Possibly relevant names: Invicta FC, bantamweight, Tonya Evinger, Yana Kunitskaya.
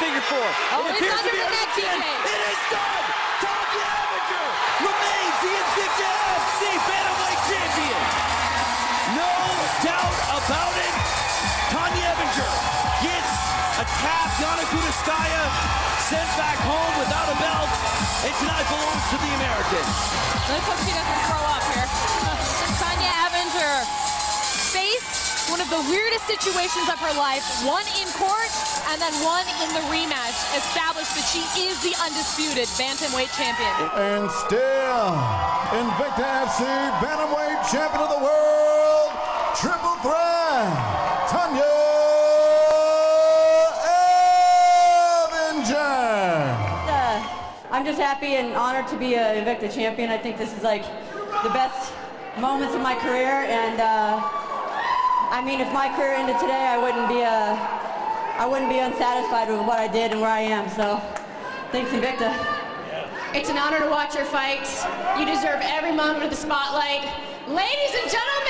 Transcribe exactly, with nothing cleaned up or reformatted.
figure four. Oh, it appears to be under the net, T J. It is done! Tonya Evinger remains the Invicta F C Bantamweight champion. No doubt about it. Tonya Evinger gets a tap. Yana Kunitskaya sent back home without a belt. And tonight belongs to the Americans. Let's hope she doesn't throw up here. Tonya Evinger faced one of the weirdest situations of her life, one in court and then one in the rematch, established that she is the undisputed bantamweight champion. And still, Invicta F C bantamweight champion of the world, triple threat, Tonya Evinger. I'm just happy and honored to be an Invicta champion. I think this is like the best moments of my career, and uh, I mean, if my career ended today, I wouldn't be uh, I wouldn't be unsatisfied with what I did and where I am. So, thanks, Invicta. It's an honor to watch your fights. You deserve every moment of the spotlight, ladies and gentlemen.